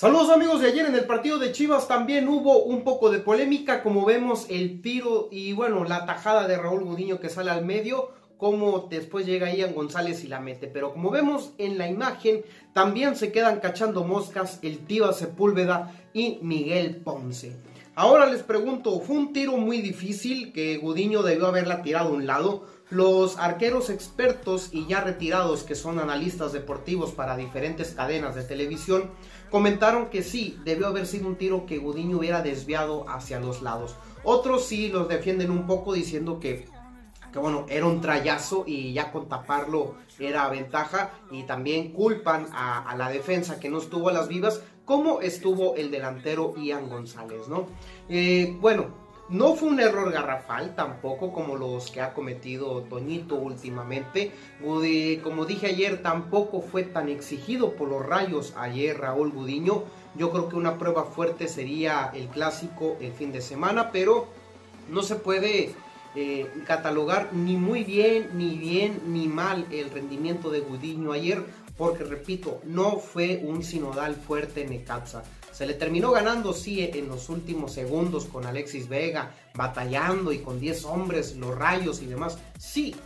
Saludos amigos de ayer. En el partido de Chivas también hubo un poco de polémica, como vemos el tiro y bueno, la tajada de Raúl Gudiño que sale al medio, como después llega Ian González y la mete, pero como vemos en la imagen también se quedan cachando moscas el Tiba Sepúlveda y Miguel Ponce. Ahora les pregunto, fue un tiro muy difícil que Gudiño debió haberla tirado a un lado. Los arqueros expertos y ya retirados que son analistas deportivos para diferentes cadenas de televisión comentaron que sí, debió haber sido un tiro que Gudiño hubiera desviado hacia los lados. Otros sí los defienden un poco diciendo que bueno, era un trayazo y ya con taparlo era ventaja, y también culpan a la defensa que no estuvo a las vivas, como estuvo el delantero Ian González, ¿no? Bueno, no fue un error garrafal tampoco como los que ha cometido Toñito últimamente. Como dije ayer, tampoco fue tan exigido por los rayos ayer Raúl Gudiño. Yo creo que una prueba fuerte sería el clásico el fin de semana, pero no se puede catalogar ni muy bien ni mal el rendimiento de Gudiño ayer, porque repito, no fue un sinodal fuerte en Necaxa. Se le terminó ganando sí en los últimos segundos con Alexis Vega batallando y con 10 hombres, los rayos y demás, sí,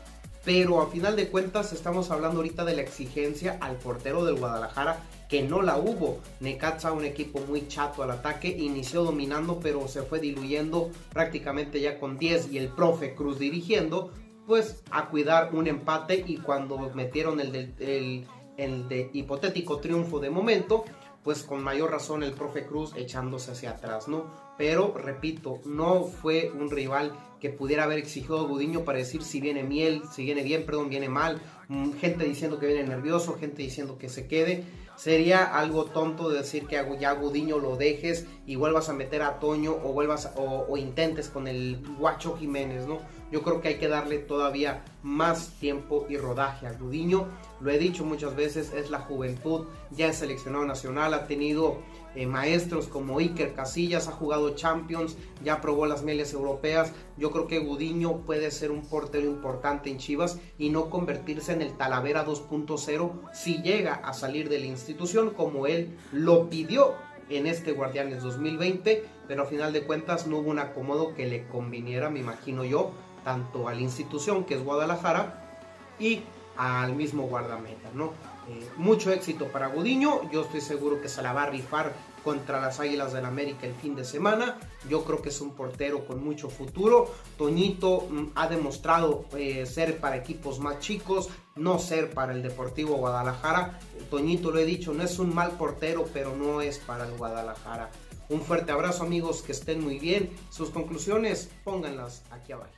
pero a final de cuentas estamos hablando ahorita de la exigencia al portero del Guadalajara, que no la hubo. Necaxa, un equipo muy chato al ataque, inició dominando pero se fue diluyendo prácticamente ya con 10 y el profe Cruz dirigiendo, pues a cuidar un empate, y cuando metieron el de hipotético triunfo de momento, pues con mayor razón el profe Cruz echándose hacia atrás, ¿no? Pero repito, no fue un rival que pudiera haber exigido a Gudiño para decir si viene viene mal, gente diciendo que viene nervioso, gente diciendo que se quede. Sería algo tonto de decir que ya Gudiño lo dejes y vuelvas a meter a Toño o vuelvas o intentes con el Guacho Jiménez, ¿no? Yo creo que hay que darle todavía más tiempo y rodaje a Gudiño. Lo he dicho muchas veces, es la juventud, ya es seleccionado nacional, ha tenido maestros como Iker Casillas, ha jugado Champions, ya probó las mieles europeas. Yo creo que Gudiño puede ser un portero importante en Chivas y no convertirse en el Talavera 2.0 si llega a salir de la institución, como él lo pidió en este Guardianes 2020, pero a final de cuentas no hubo un acomodo que le conviniera, me imagino yo, tanto a la institución que es Guadalajara y al mismo guardameta, ¿no? Mucho éxito para Gudiño. Yo estoy seguro que se la va a rifar contra las Águilas del América el fin de semana. Yo creo que es un portero con mucho futuro. Toñito ha demostrado ser para equipos más chicos, no ser para el Deportivo Guadalajara. Toñito, lo he dicho, no es un mal portero, pero no es para el Guadalajara. Un fuerte abrazo amigos, que estén muy bien. Sus conclusiones pónganlas aquí abajo.